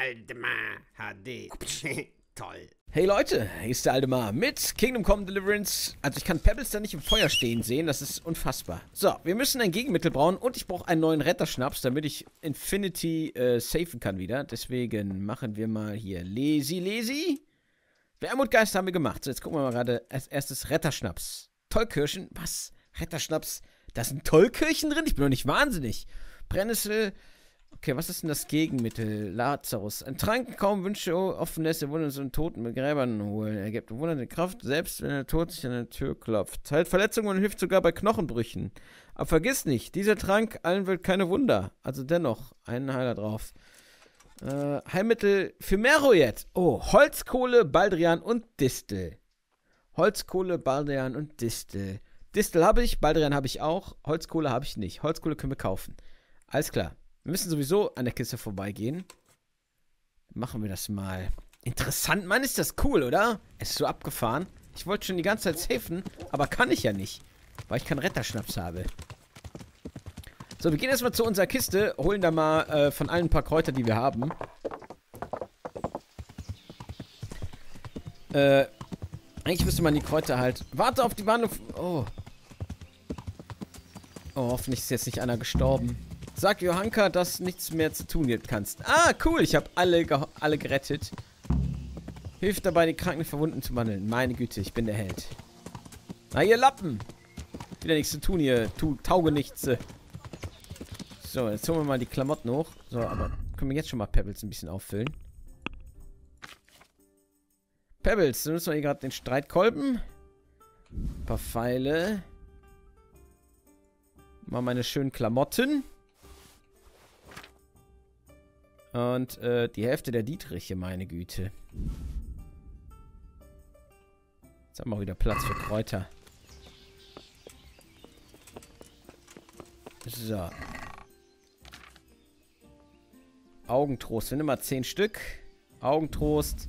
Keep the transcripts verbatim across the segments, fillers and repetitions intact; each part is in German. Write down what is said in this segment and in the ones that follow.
Aldemar H D. Toll. Hey Leute, hier ist der Aldemar mit Kingdom Come Deliverance. Also ich kann Pebbles da nicht im Feuer stehen sehen, das ist unfassbar. So, wir müssen ein Gegenmittel brauen und ich brauche einen neuen Retterschnaps, damit ich Infinity äh, safen kann wieder. Deswegen machen wir mal hier Lazy Lazy. Wermutgeist haben wir gemacht. So, jetzt gucken wir mal gerade als erstes Retterschnaps. Tollkirschen, was? Retterschnaps, da sind Tollkirschen drin? Ich bin doch nicht wahnsinnig. Brennnessel. Okay, was ist denn das Gegenmittel? Lazarus. Ein Trank, kaum Wünsche, offen lässt, er Wunder und Toten mit Gräbern holen. Er gibt wundernde Kraft, selbst wenn der Tod sich an der Tür klopft. Heilt Verletzungen und hilft sogar bei Knochenbrüchen. Aber vergiss nicht, dieser Trank allen wird keine Wunder. Also dennoch, einen Heiler drauf. Äh, Heilmittel für Merhojed. Oh, Holzkohle, Baldrian und Distel. Holzkohle, Baldrian und Distel. Distel habe ich, Baldrian habe ich auch, Holzkohle habe ich nicht. Holzkohle können wir kaufen. Alles klar. Wir müssen sowieso an der Kiste vorbeigehen. Machen wir das mal. Interessant, Mann, ist das cool, oder? Es ist so abgefahren. Ich wollte schon die ganze Zeit safen, aber kann ich ja nicht. Weil ich keinen Retterschnaps habe. So, wir gehen erstmal zu unserer Kiste. Holen da mal äh, von allen ein paar Kräuter, die wir haben. Äh, eigentlich müsste man die Kräuter halt... Warte auf die Warnung... Oh. Oh, hoffentlich ist jetzt nicht einer gestorben. Sag Johanka, dass nichts mehr zu tun gibt kannst. Ah, cool. Ich habe alle, alle gerettet. Hilft dabei, die kranken Verwundeten zu behandeln. Meine Güte, ich bin der Held. Na, ihr Lappen. Wieder nichts zu tun hier. Tu, tauge nichts. So, jetzt holen wir mal die Klamotten hoch. So, aber können wir jetzt schon mal Pebbles ein bisschen auffüllen. Pebbles, dann müssen wir hier gerade den Streitkolben. Ein paar Pfeile. Mal meine schönen Klamotten. Und äh, die Hälfte der Dietriche, meine Güte. Jetzt haben wir auch wieder Platz für Kräuter. So. Augentrost. Wir nehmen mal zehn Stück. Augentrost.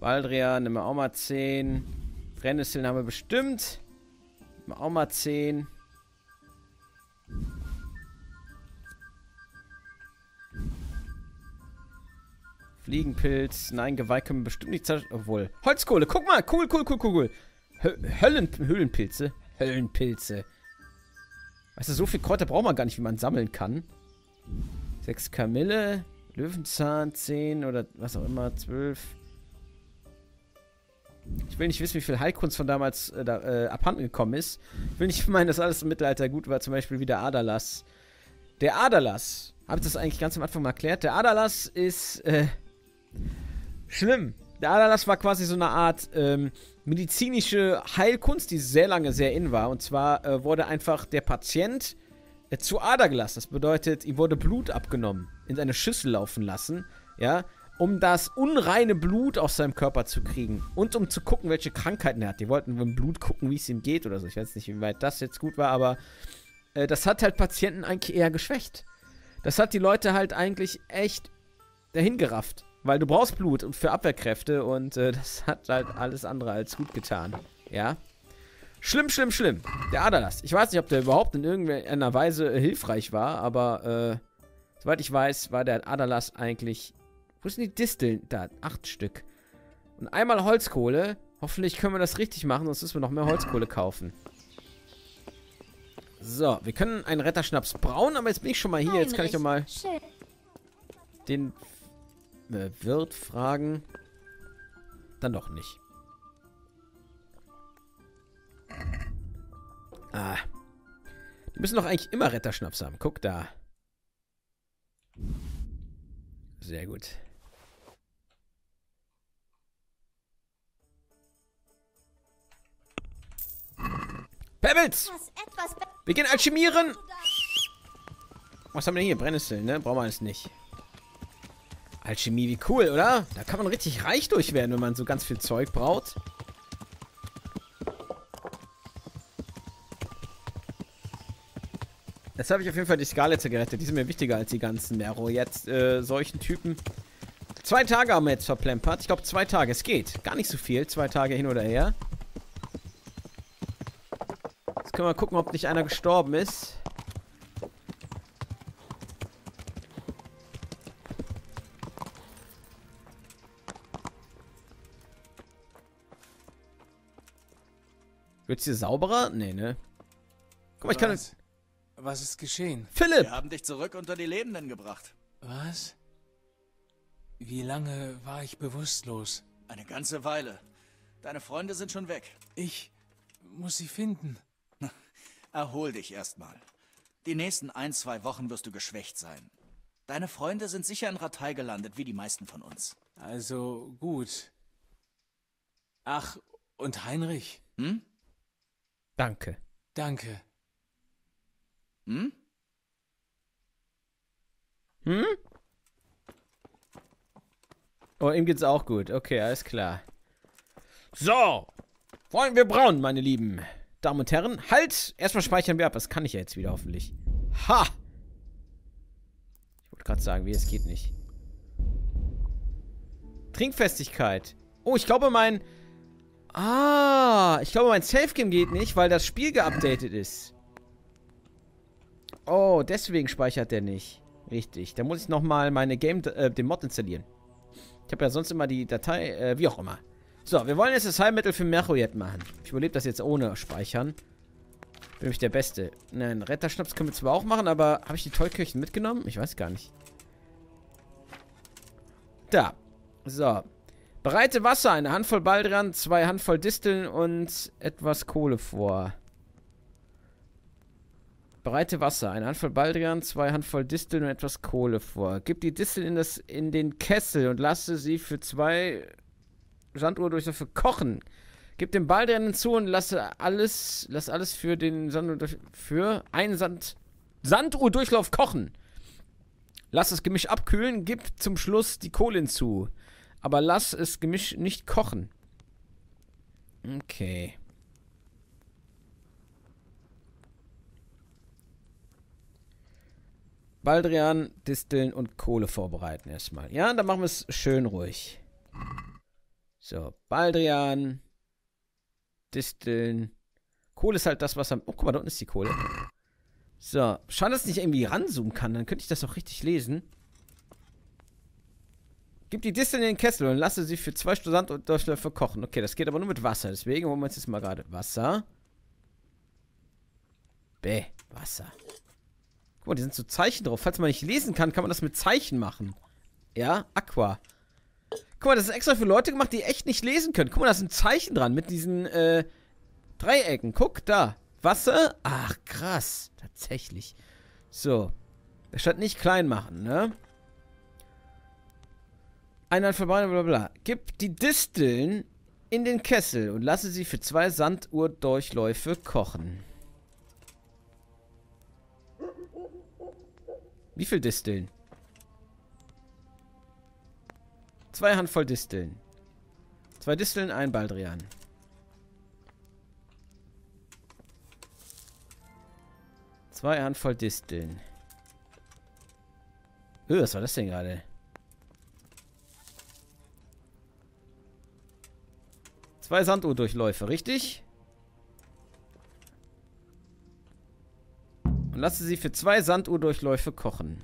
Baldrian nehmen wir auch mal zehn. Brennnesseln haben wir bestimmt. Nehmen wir auch mal zehn. Fliegenpilz. Nein, Geweih können wir bestimmt nicht zerstören. Obwohl. Holzkohle. Guck mal. Cool, cool, cool, cool, cool. Höllen, Höhlenpilze. Höllenpilze. Weißt du, so viel Kräuter braucht man gar nicht, wie man sammeln kann. Sechs Kamille. Löwenzahn. Zehn oder was auch immer. Zwölf. Ich will nicht wissen, wie viel Heilkunst von damals äh, da, äh, abhanden gekommen ist. Ich will nicht meinen, dass alles im Mittelalter gut war. Zum Beispiel wie der Aderlass. Der Aderlass. Habe ich das eigentlich ganz am Anfang mal erklärt? Der Aderlass ist... Äh, schlimm. Der Aderlass war quasi so eine Art ähm, medizinische Heilkunst, die sehr lange sehr in war. Und zwar äh, wurde einfach der Patient äh, zu Ader gelassen. Das bedeutet, ihm wurde Blut abgenommen, in eine Schüssel laufen lassen, ja, um das unreine Blut aus seinem Körper zu kriegen. Und um zu gucken, welche Krankheiten er hat. Die wollten im Blut gucken, wie es ihm geht oder so. Ich weiß nicht, wie weit das jetzt gut war, aber äh, das hat halt Patienten eigentlich eher geschwächt. Das hat die Leute halt eigentlich echt dahin gerafft. Weil du brauchst Blut für Abwehrkräfte und äh, das hat halt alles andere als gut getan. Ja? Schlimm, schlimm, schlimm. Der Aderlass. Ich weiß nicht, ob der überhaupt in irgendeiner Weise äh, hilfreich war, aber äh, soweit ich weiß, war der Aderlass eigentlich... Wo sind die Disteln? Da, acht Stück. Und einmal Holzkohle. Hoffentlich können wir das richtig machen, sonst müssen wir noch mehr Holzkohle kaufen. So, wir können einen Retterschnaps brauen, aber jetzt bin ich schon mal hier. Jetzt kann ich doch mal den... Wirt fragen. Dann doch nicht. Ah. Die müssen doch eigentlich immer Retterschnaps haben. Guck da. Sehr gut. Pebbles! Wir gehen alchemieren! Was haben wir denn hier? Brennnesseln, ne? Brauchen wir alles nicht. Alchemie, wie cool, oder? Da kann man richtig reich durch werden, wenn man so ganz viel Zeug braut. Jetzt habe ich auf jeden Fall die Skarletze gerettet. Die sind mir wichtiger als die ganzen Nero. Jetzt äh, solchen Typen. Zwei Tage haben wir jetzt verplempert. Ich glaube, zwei Tage. Es geht. Gar nicht so viel. Zwei Tage hin oder her. Jetzt können wir gucken, ob nicht einer gestorben ist. Wird's hier sauberer? Nee, ne? Guck mal, ich kann es. Was ist geschehen? Philipp! Wir haben dich zurück unter die Lebenden gebracht. Was? Wie lange war ich bewusstlos? Eine ganze Weile. Deine Freunde sind schon weg. Ich muss sie finden. Erhol dich erstmal. Die nächsten ein, zwei Wochen wirst du geschwächt sein. Deine Freunde sind sicher in Rattay gelandet, wie die meisten von uns. Also gut. Ach, und Heinrich? Hm? Danke. Danke. Hm? Hm? Oh, ihm geht's auch gut. Okay, alles klar. So. Wollen wir braun, meine lieben Damen und Herren. Halt! Erstmal speichern wir ab. Das kann ich ja jetzt wieder, hoffentlich. Ha! Ich wollte gerade sagen, wie es geht nicht. Trinkfestigkeit. Oh, ich glaube, mein... Ah, ich glaube, mein Safe-Game geht nicht, weil das Spiel geupdatet ist. Oh, deswegen speichert der nicht. Richtig. Da muss ich nochmal meine Game... Äh, den Mod installieren. Ich habe ja sonst immer die Datei... Äh, wie auch immer. So, wir wollen jetzt das Heilmittel für Merhojed machen. Ich überlebe das jetzt ohne Speichern. Bin ich der Beste. Nein, Retterschnaps können wir zwar auch machen, aber habe ich die Tollkirchen mitgenommen? Ich weiß gar nicht. Da. So. Bereite Wasser, eine Handvoll Baldrian, zwei Handvoll Disteln und etwas Kohle vor. Bereite Wasser, eine Handvoll Baldrian, zwei Handvoll Disteln und etwas Kohle vor. Gib die Disteln in, das, in den Kessel und lasse sie für zwei... Sanduhr durch dafür kochen. Gib dem Baldrian hinzu und lasse alles, lass alles für den Sanduhr durch, für einen Sand, Sanduhrdurchlauf kochen. Lass das Gemisch abkühlen, gib zum Schluss die Kohle hinzu. Aber lass das Gemisch nicht kochen. Okay. Baldrian, Disteln und Kohle vorbereiten erstmal. Ja, dann machen wir es schön ruhig. So, Baldrian, Disteln, Kohle ist halt das, was am... Oh, guck mal, da unten ist die Kohle. So, schade, dass ich nicht irgendwie ranzoomen kann, dann könnte ich das auch richtig lesen. Gib die Disteln in den Kessel und lasse sie für zwei Stunden und Durchläufe kochen. Okay, das geht aber nur mit Wasser, deswegen holen wir uns jetzt mal gerade Wasser. Bäh, Wasser. Guck mal, die sind so Zeichen drauf. Falls man nicht lesen kann, kann man das mit Zeichen machen. Ja, Aqua. Guck mal, das ist extra für Leute gemacht, die echt nicht lesen können. Guck mal, da ist ein Zeichen dran mit diesen äh, Dreiecken. Guck, da. Wasser. Ach, krass. Tatsächlich. So. Da stand nicht klein machen, ne? Einheit verbrennen, bla bla. Gib die Disteln in den Kessel und lasse sie für zwei Sanduhrdurchläufe kochen. Wie viel Disteln? Zwei Handvoll Disteln. Zwei Disteln, ein Baldrian. Zwei Handvoll Disteln. Öh, was war das denn gerade? Zwei Sanduhrdurchläufe, richtig? Und lasse sie für zwei Sanduhrdurchläufe kochen.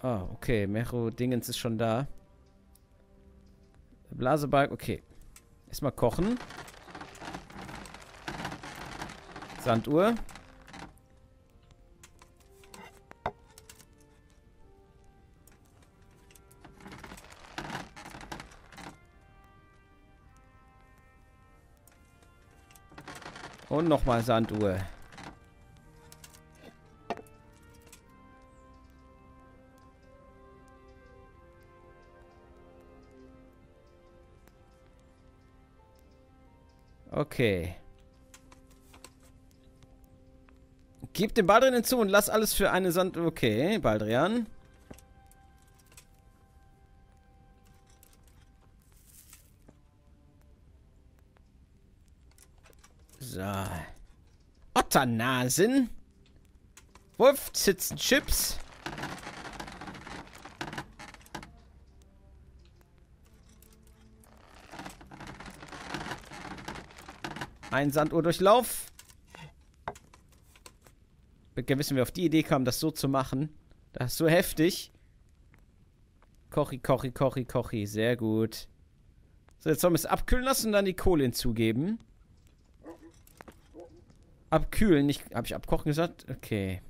Ah, oh, okay. Mero Dingens ist schon da. Blasebalg, okay. Erstmal kochen. Sanduhr. Und nochmal Sanduhr. Okay. Gib den Baldrian hinzu und lass alles für eine Sand... Okay, Baldrian. So. Otternasen. Wurf, sitzen Chips. Ein Sanduhrdurchlauf. Wissen wir auf die Idee kamen, das so zu machen. Das ist so heftig. Kochi, kochi, kochi, kochi. Sehr gut. So, jetzt sollen wir es abkühlen lassen und dann die Kohle hinzugeben. Abkühlen, nicht... Habe ich abkochen gesagt? Okay.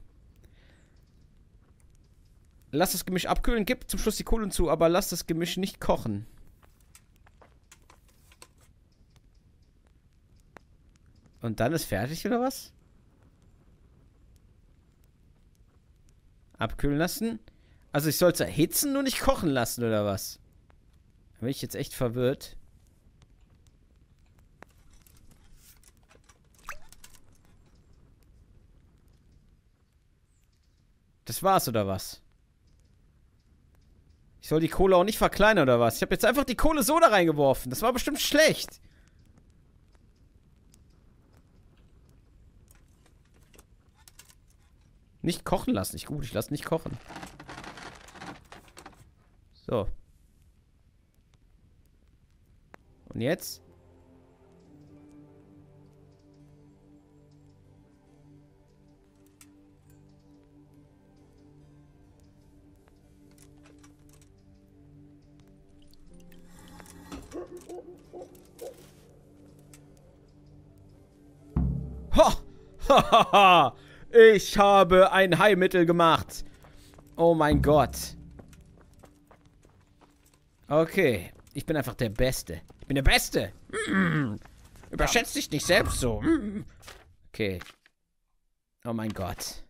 Lass das Gemisch abkühlen, gib zum Schluss die Kohlen zu, aber lass das Gemisch nicht kochen. Und dann ist fertig, oder was? Abkühlen lassen. Also ich soll es erhitzen, nur nicht kochen lassen, oder was? Da bin ich jetzt echt verwirrt. Das war's, oder was? Ich soll die Kohle auch nicht verkleinern, oder was? Ich habe jetzt einfach die Kohle so da reingeworfen. Das war bestimmt schlecht. Nicht kochen lassen. Nicht gut, ich lasse nicht kochen. So. Und jetzt? Ho! Ich habe ein Heilmittel gemacht. Oh mein Gott. Okay. Ich bin einfach der Beste. Ich bin der Beste. Mm-mm. Überschätzt dich nicht selbst so. Mm-mm. Okay. Oh mein Gott.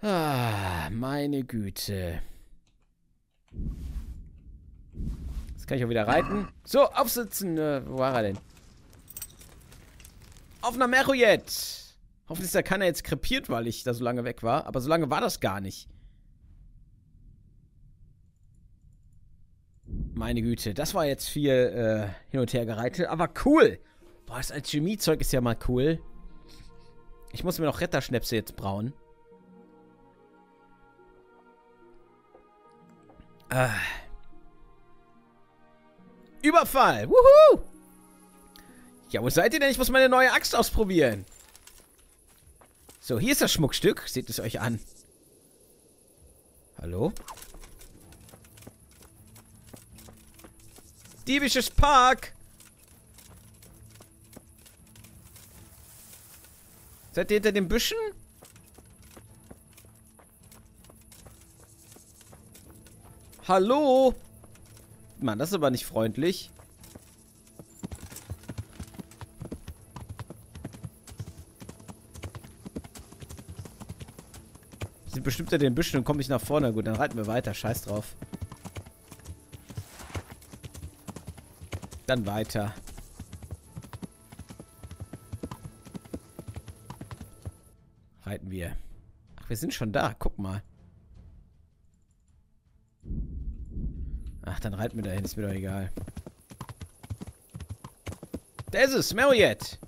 Ah, meine Güte. Jetzt kann ich auch wieder reiten. So, aufsitzen. Äh, wo war er denn? Auf nach Merhojed. Hoffentlich ist da keiner jetzt krepiert, weil ich da so lange weg war. Aber so lange war das gar nicht. Meine Güte, das war jetzt viel äh, hin und her gereitet. Aber cool. Boah, das Alchemiezeug ist ja mal cool. Ich muss mir noch Retterschnäpse jetzt brauen. Ah. Überfall. Wuhu! Ja, wo seid ihr denn? Ich muss meine neue Axt ausprobieren. So, hier ist das Schmuckstück. Seht es euch an. Hallo? Diebisches Park! Seid ihr hinter den Büschen? Hallo? Mann, das ist aber nicht freundlich. Bestimmt er den Büschen und kommt nicht nach vorne. Gut, dann reiten wir weiter. Scheiß drauf. Dann weiter. Reiten wir. Ach, wir sind schon da. Guck mal. Ach, dann reiten wir dahin. Ist mir doch egal. Da ist es. Merhojed.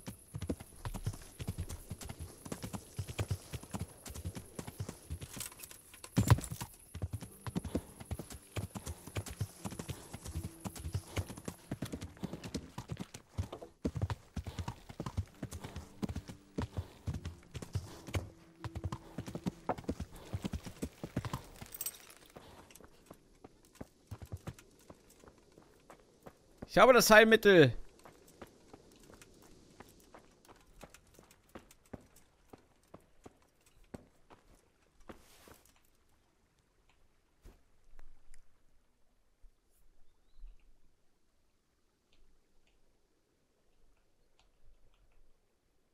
Ich habe das Heilmittel.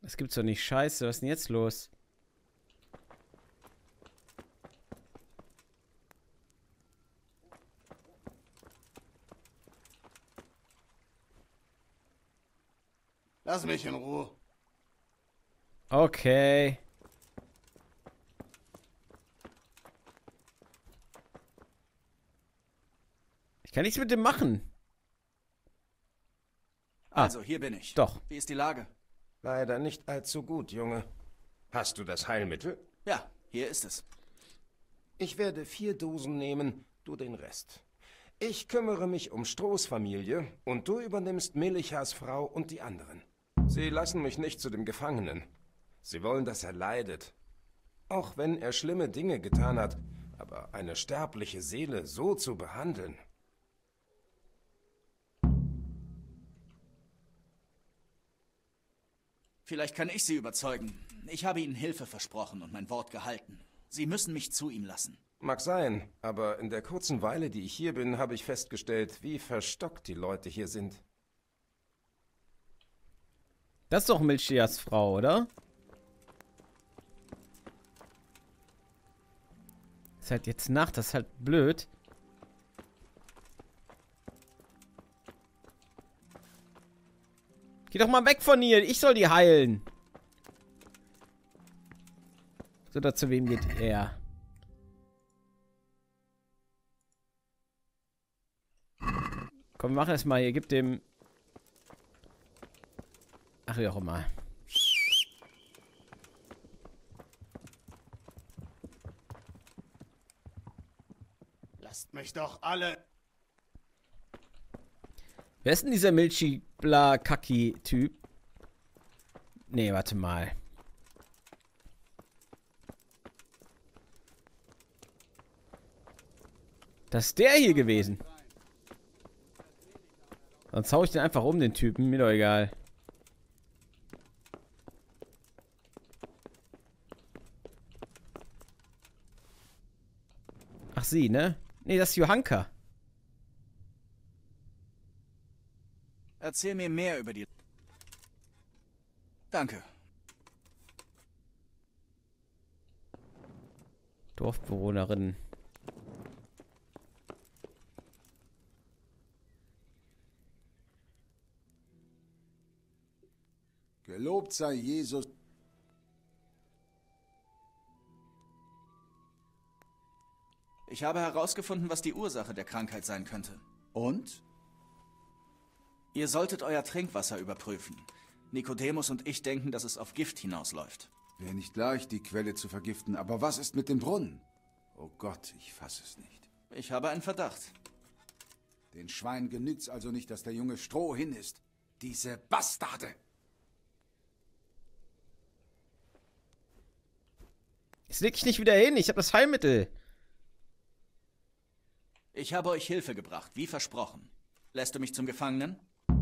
Das gibt's doch nicht. Scheiße, was ist denn jetzt los? Lass mich in Ruhe. Okay. Ich kann nichts mit dem machen. Ah, also, hier bin ich. Doch. Wie ist die Lage? Leider nicht allzu gut, Junge. Hast du das Heilmittel? Ja, hier ist es. Ich werde vier Dosen nehmen, du den Rest. Ich kümmere mich um Strohs Familie und du übernimmst Melichas Frau und die anderen. Sie lassen mich nicht zu dem Gefangenen. Sie wollen, dass er leidet. Auch wenn er schlimme Dinge getan hat, aber eine sterbliche Seele so zu behandeln. Vielleicht kann ich Sie überzeugen. Ich habe Ihnen Hilfe versprochen und mein Wort gehalten. Sie müssen mich zu ihm lassen. Mag sein, aber in der kurzen Weile, die ich hier bin, habe ich festgestellt, wie verstockt die Leute hier sind. Das ist doch Milchias Frau, oder? Ist halt jetzt Nacht, das ist halt blöd. Geh doch mal weg von ihr, ich soll die heilen. So, da zu wem geht er? Komm, mach es mal, hier gibt dem... Ach, wie auch immer. Lasst mich doch alle... Wer ist denn dieser Milchi-Bla-Kaki-Typ? Nee, warte mal. Das ist der hier gewesen. Sonst hau ich den einfach um, den Typen. Mir doch egal. Ach, sie, ne? Nee, das ist Johanka. Erzähl mir mehr über die... Danke. Dorfbewohnerinnen. Gelobt sei Jesus. Ich habe herausgefunden, was die Ursache der Krankheit sein könnte. Und? Ihr solltet euer Trinkwasser überprüfen. Nicodemus und ich denken, dass es auf Gift hinausläuft. Wäre nicht leicht, die Quelle zu vergiften, aber was ist mit dem Brunnen? Oh Gott, ich fasse es nicht. Ich habe einen Verdacht. Den Schweinen genügt's also nicht, dass der junge Stroh hin ist. Diese Bastarde! Jetzt leg ich nicht wieder hin, ich habe das Heilmittel. Ich habe euch Hilfe gebracht, wie versprochen. Lässt du mich zum Gefangenen?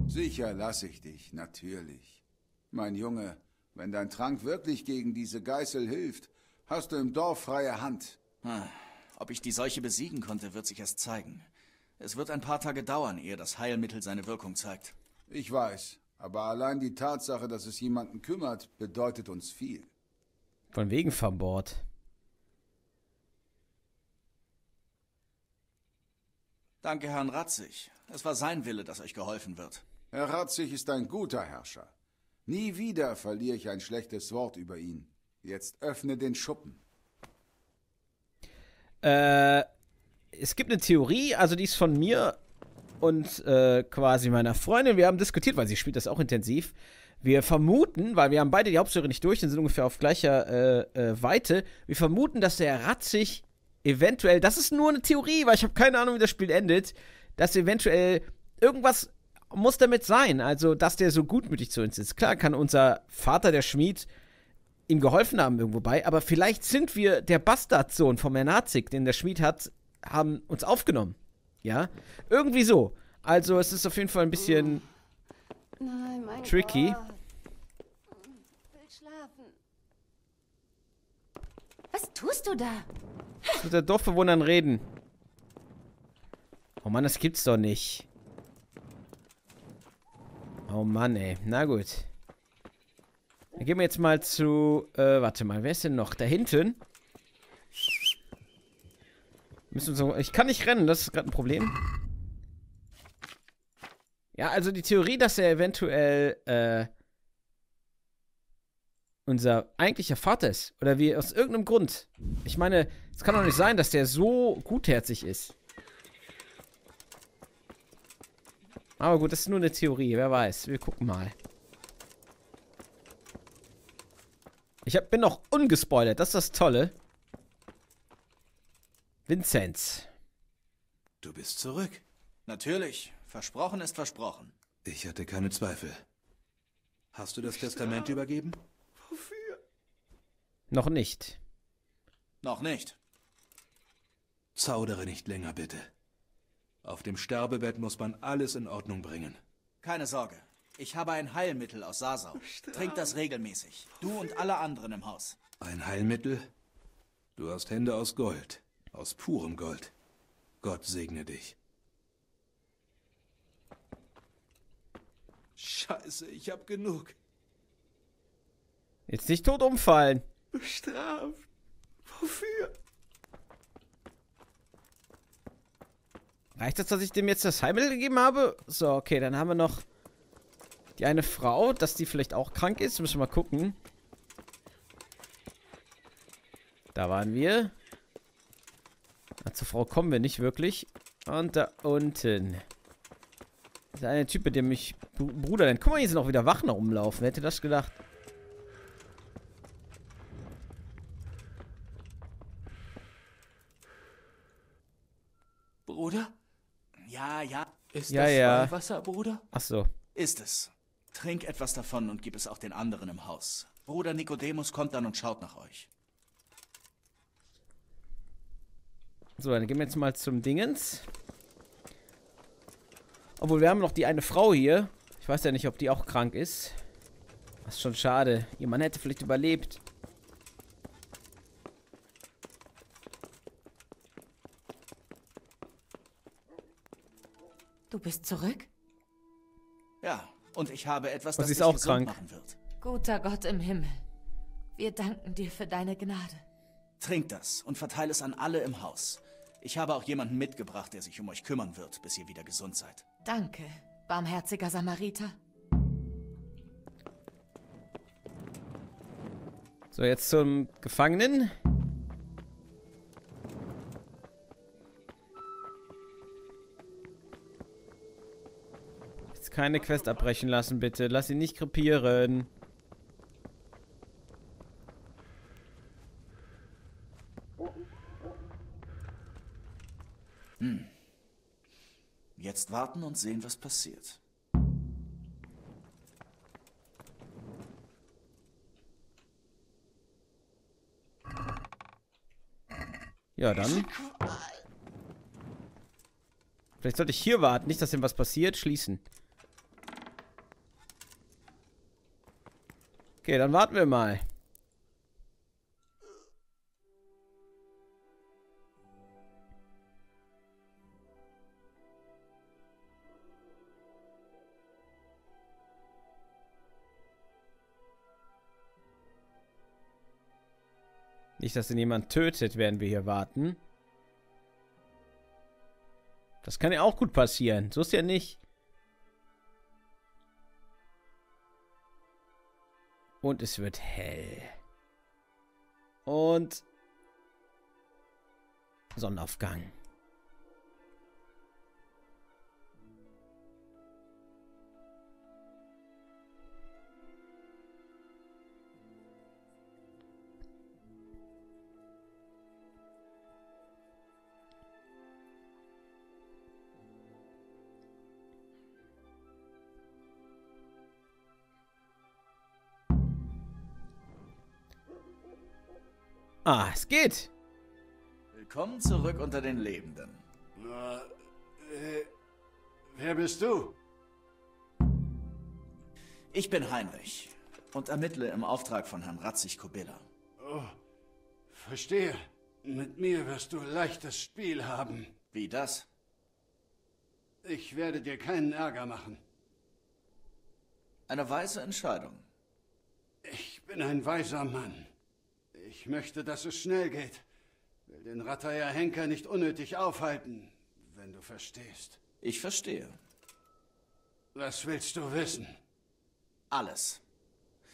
Sicher lasse ich dich, natürlich. Mein Junge, wenn dein Trank wirklich gegen diese Geißel hilft, hast du im Dorf freie Hand. Hm. Ob ich die Seuche besiegen konnte, wird sich erst zeigen. Es wird ein paar Tage dauern, ehe das Heilmittel seine Wirkung zeigt. Ich weiß, aber allein die Tatsache, dass es jemanden kümmert, bedeutet uns viel. Von wegen verbohrt. Danke, Herrn Radzig. Es war sein Wille, dass euch geholfen wird. Herr Radzig ist ein guter Herrscher. Nie wieder verliere ich ein schlechtes Wort über ihn. Jetzt öffne den Schuppen. Äh, es gibt eine Theorie, also die ist von mir und äh, quasi meiner Freundin. Wir haben diskutiert, weil sie spielt das auch intensiv. Wir vermuten, weil wir haben beide die Hauptstory nicht durch, und sind ungefähr auf gleicher äh, äh, Weite. Wir vermuten, dass der Radzig eventuell, das ist nur eine Theorie, weil ich habe keine Ahnung, wie das Spiel endet, dass eventuell irgendwas muss damit sein, also dass der so gutmütig zu uns ist. Klar kann unser Vater, der Schmied, ihm geholfen haben irgendwo bei, aber vielleicht sind wir der Bastardsohn vom Herrn Radzig, den der Schmied hat, haben uns aufgenommen. Ja, irgendwie so. Also es ist auf jeden Fall ein bisschen... Nein, mein Tricky. Ohr. Will schlafen. Was tust du da? Ich muss mit der Dorfbewohnern reden. Oh Mann, das gibt's doch nicht. Oh Mann, ey. Na gut. Dann gehen wir jetzt mal zu... Äh, warte mal, wer ist denn noch? Da hinten. Müssen wir, ich kann nicht rennen, das ist gerade ein Problem. Ja, also die Theorie, dass er eventuell äh, unser eigentlicher Vater ist. Oder wie aus irgendeinem Grund. Ich meine, es kann doch nicht sein, dass der so gutherzig ist. Aber gut, das ist nur eine Theorie. Wer weiß. Wir gucken mal. Ich hab, bin noch ungespoilert. Das ist das Tolle. Vinzenz. Du bist zurück. Natürlich. Versprochen ist versprochen. Ich hatte keine Zweifel. Hast du das Testament übergeben? Wofür? Noch nicht. Noch nicht. Zaudere nicht länger, bitte. Auf dem Sterbebett muss man alles in Ordnung bringen. Keine Sorge. Ich habe ein Heilmittel aus Sasau. Trink das regelmäßig. Du und alle anderen im Haus. Ein Heilmittel? Du hast Hände aus Gold. Aus purem Gold. Gott segne dich. Scheiße, ich hab genug. Jetzt nicht tot umfallen. Bestraft. Wofür? Reicht das, dass ich dem jetzt das Heilmittel gegeben habe? So, okay, dann haben wir noch die eine Frau, dass die vielleicht auch krank ist. Müssen wir mal gucken. Da waren wir. Na, zur Frau kommen wir nicht wirklich. Und da unten. Das ist ein Typ, mit dem ich Bruder nennt. Guck mal, hier sind auch wieder Wachen rumlaufen. Wer hätte das gedacht? Bruder? Ja, ja. Ist ja, das ja. Wasser, Bruder? Ach so. Ist es. Trink etwas davon und gib es auch den anderen im Haus. Bruder Nicodemus kommt dann und schaut nach euch. So, dann gehen wir jetzt mal zum Dingens. Obwohl, wir haben noch die eine Frau hier. Ich weiß ja nicht, ob die auch krank ist. Das ist schon schade. Ihr Mann hätte vielleicht überlebt. Du bist zurück? Ja, und ich habe etwas, das dich gesund machen wird. Guter Gott im Himmel, wir danken dir für deine Gnade. Trink das und verteile es an alle im Haus. Ich habe auch jemanden mitgebracht, der sich um euch kümmern wird, bis ihr wieder gesund seid. Danke, barmherziger Samariter. So, jetzt zum Gefangenen. Keine Quest abbrechen lassen, bitte. Lass ihn nicht krepieren. Hm. Jetzt warten und sehen, was passiert. Ja, dann. Vielleicht sollte ich hier warten. Nicht, dass ihm was passiert. Schließen. Okay, dann warten wir mal. Nicht, dass ihn jemand tötet, während wir hier warten. Das kann ja auch gut passieren. So ist ja nicht. Und es wird hell. Und Sonnenaufgang. Ah, es geht. Willkommen zurück unter den Lebenden. Na, äh, wer bist du? Ich bin Heinrich und ermittle im Auftrag von Herrn Radzig Kobyla. Oh, verstehe. Mit mir wirst du leichtes Spiel haben. Wie das? Ich werde dir keinen Ärger machen. Eine weise Entscheidung. Ich bin ein weiser Mann. Ich möchte, dass es schnell geht. Will den Rattayer Henker nicht unnötig aufhalten, wenn du verstehst. Ich verstehe. Was willst du wissen? Alles.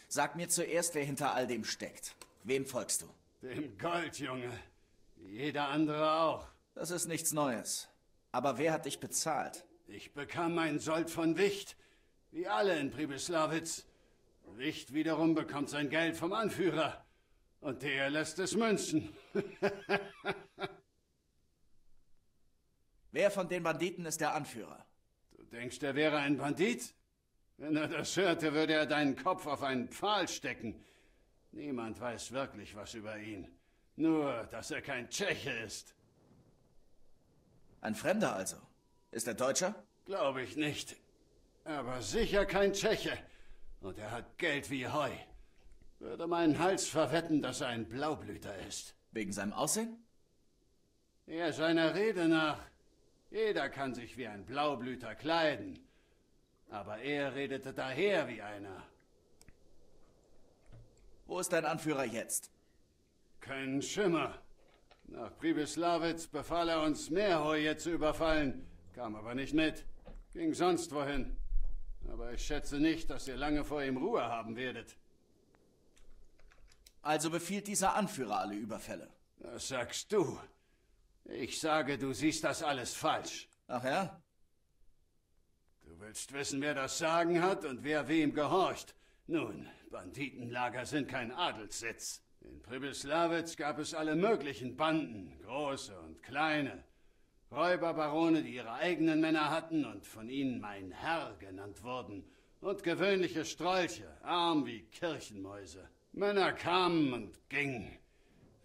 Sag mir zuerst, wer hinter all dem steckt. Wem folgst du? Dem Gold, Junge. Wie jeder andere auch. Das ist nichts Neues. Aber wer hat dich bezahlt? Ich bekam meinen Sold von Wicht. Wie alle in Pribyslavitz. Wicht wiederum bekommt sein Geld vom Anführer. Und der lässt es münzen. Wer von den Banditen ist der Anführer? Du denkst, er wäre ein Bandit? Wenn er das hörte, würde er deinen Kopf auf einen Pfahl stecken. Niemand weiß wirklich was über ihn. Nur, dass er kein Tscheche ist. Ein Fremder also? Ist er Deutscher? Glaube ich nicht. aber sicher kein Tscheche. Und er hat Geld wie Heu. Würde meinen Hals verwetten, dass er ein Blaublüter ist. Wegen seinem Aussehen? Ja, seiner Rede nach. Jeder kann sich wie ein Blaublüter kleiden. Aber er redete daher wie einer. Wo ist dein Anführer jetzt? Kein Schimmer. Nach Pribyslavitz befahl er uns, Merhojed zu überfallen, kam aber nicht mit. Ging sonst wohin. Aber ich schätze nicht, dass ihr lange vor ihm Ruhe haben werdet. Also befiehlt dieser Anführer alle Überfälle? Das sagst du. Ich sage, du siehst das alles falsch. Ach ja? Du willst wissen, wer das Sagen hat und wer wem gehorcht. Nun, Banditenlager sind kein Adelssitz. In Pribyslavitz gab es alle möglichen Banden, große und kleine. Räuberbarone, die ihre eigenen Männer hatten und von ihnen mein Herr genannt wurden. Und gewöhnliche Strolche, arm wie Kirchenmäuse. Männer kamen und gingen.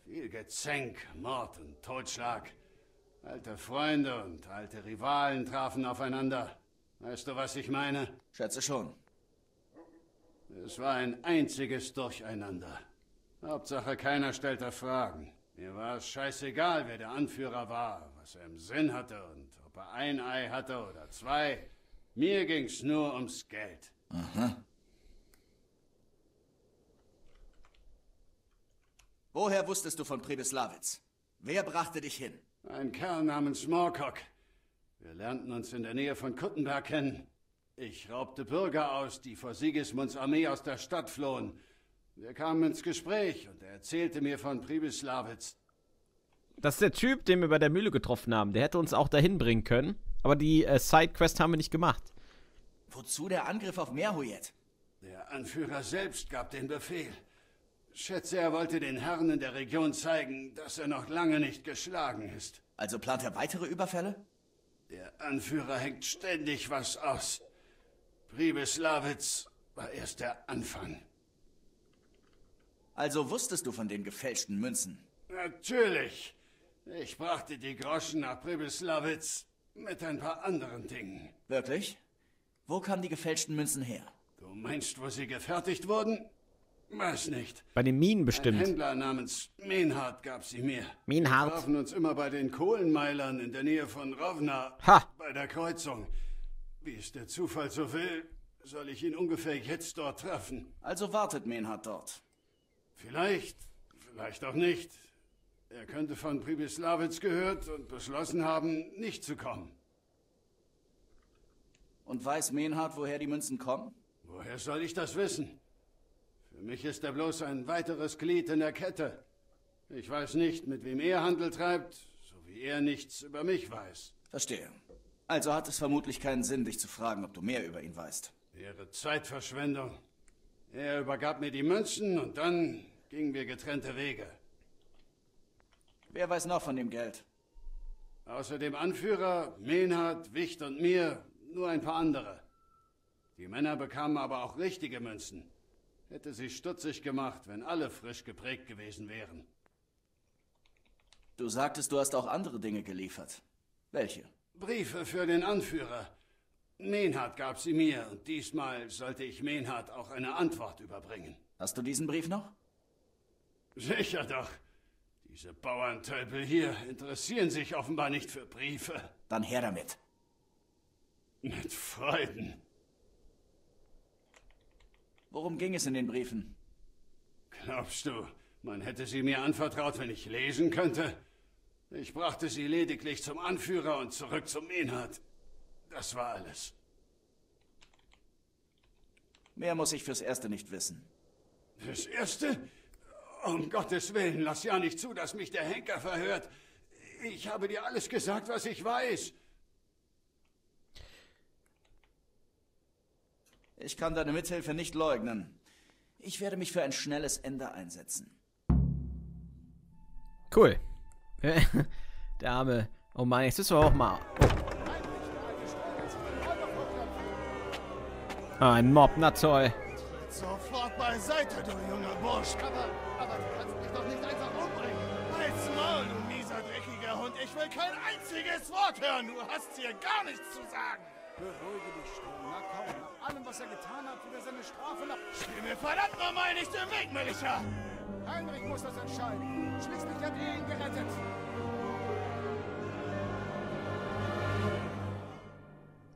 Viel Gezänk, Mord und Totschlag. Alte Freunde und alte Rivalen trafen aufeinander. Weißt du, was ich meine? Schätze schon. Es war ein einziges Durcheinander. Hauptsache, keiner stellte Fragen. Mir war es scheißegal, wer der Anführer war, was er im Sinn hatte und ob er ein Ei hatte oder zwei. Mir ging's nur ums Geld. Aha. Woher wusstest du von Pribyslavitz? Wer brachte dich hin? Ein Kerl namens Morcock. Wir lernten uns in der Nähe von Kuttenberg kennen. Ich raubte Bürger aus, die vor Sigismunds Armee aus der Stadt flohen. Wir kamen ins Gespräch und er erzählte mir von Pribyslavitz. Das ist der Typ, den wir bei der Mühle getroffen haben. Der hätte uns auch dahin bringen können, aber die äh, Sidequest haben wir nicht gemacht. Wozu der Angriff auf Merhojed? Der Anführer selbst gab den Befehl. Schätze, er wollte den Herren in der Region zeigen, dass er noch lange nicht geschlagen ist. Also plant er weitere Überfälle? Der Anführer hängt ständig was aus. Pribyslavitz war erst der Anfang. Also wusstest du von den gefälschten Münzen? Natürlich. Ich brachte die Groschen nach Pribyslavitz mit ein paar anderen Dingen. Wirklich? Wo kamen die gefälschten Münzen her? Du meinst, wo sie gefertigt wurden? Weiß nicht. Bei den Minen bestimmt. Ein Händler namens Menhard gab sie mir. Menhard. Wir trafen uns immer bei den Kohlenmeilern in der Nähe von Rovna. Ha. Bei der Kreuzung. Wie es der Zufall so will, soll ich ihn ungefähr jetzt dort treffen. Also wartet Menhard dort. Vielleicht, vielleicht auch nicht. Er könnte von Pribyslavitz gehört und beschlossen haben, nicht zu kommen. Und weiß Menhard, woher die Münzen kommen? Woher soll ich das wissen? Für mich ist er bloß ein weiteres Glied in der Kette. Ich weiß nicht, mit wem er Handel treibt, so wie er nichts über mich weiß. Verstehe. Also hat es vermutlich keinen Sinn, dich zu fragen, ob du mehr über ihn weißt. Wäre Zeitverschwendung. Er übergab mir die Münzen und dann gingen wir getrennte Wege. Wer weiß noch von dem Geld? Außer dem Anführer, Menhard, Wicht und mir, nur ein paar andere. Die Männer bekamen aber auch richtige Münzen. Hätte sie stutzig gemacht, wenn alle frisch geprägt gewesen wären. Du sagtest, du hast auch andere Dinge geliefert. Welche? Briefe für den Anführer. Menhard gab sie mir und diesmal sollte ich Menhard auch eine Antwort überbringen. Hast du diesen Brief noch? Sicher doch. Diese Bauerntölpel hier interessieren sich offenbar nicht für Briefe. Dann her damit. Mit Freuden. Worum ging es in den Briefen? Glaubst du, man hätte sie mir anvertraut, wenn ich lesen könnte? Ich brachte sie lediglich zum Anführer und zurück zum Menhard. Das war alles. Mehr muss ich fürs Erste nicht wissen. Fürs Erste? Um Gottes Willen, lass ja nicht zu, dass mich der Henker verhört. Ich habe dir alles gesagt, was ich weiß. Ich kann deine Mithilfe nicht leugnen. Ich werde mich für ein schnelles Ende einsetzen. Cool. Der arme... Oh Mann, jetzt müssen wir auch mal... Oh. Ein Mob, na toll. Sofort beiseite, du junger Bursch. Aber, aber du kannst mich doch nicht einfach umbringen. Halt's Maul, du mieser, dreckiger Hund. Ich will kein einziges Wort hören. Du hast hier gar nichts zu sagen. Beruhige dich, Stroh. Na komm, nach allem, was er getan hat, wieder seine Strafe nach... Steh mir verdammt nochmal nicht im Weg, Melisha! Heinrich muss das entscheiden. Schließlich hat er ihn gerettet.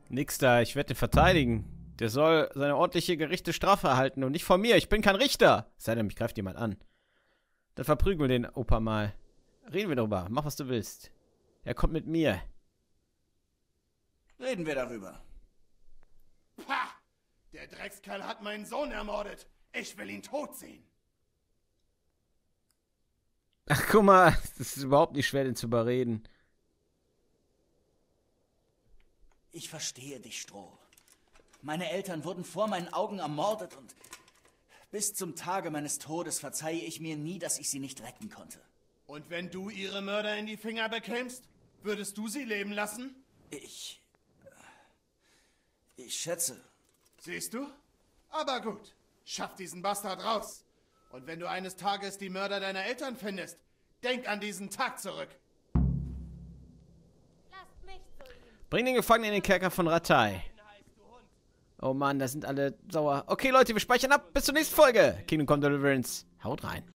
Nix da, ich werde ihn verteidigen. Der soll seine ordentliche, gerechte Strafe erhalten und nicht von mir. Ich bin kein Richter. Sei denn, mich greift jemand an. Dann verprügeln wir den Opa mal. Reden wir darüber. Mach, was du willst. Er kommt mit mir. Reden wir darüber. Pah! Der Dreckskerl hat meinen Sohn ermordet. Ich will ihn tot sehen. Ach, guck mal. Das ist überhaupt nicht schwer, den zu überreden. Ich verstehe dich, Stroh. Meine Eltern wurden vor meinen Augen ermordet und bis zum Tage meines Todes verzeihe ich mir nie, dass ich sie nicht retten konnte. Und wenn du ihre Mörder in die Finger bekämst, würdest du sie leben lassen? Ich... Ich schätze... Siehst du? Aber gut, schaff diesen Bastard raus. Und wenn du eines Tages die Mörder deiner Eltern findest, denk an diesen Tag zurück. Lasst mich zurück. Bring den Gefangenen in den Kerker von Rattay. Oh Mann, da sind alle sauer. Okay, Leute, wir speichern ab. Bis zur nächsten Folge. Kingdom Come Deliverance. Haut rein.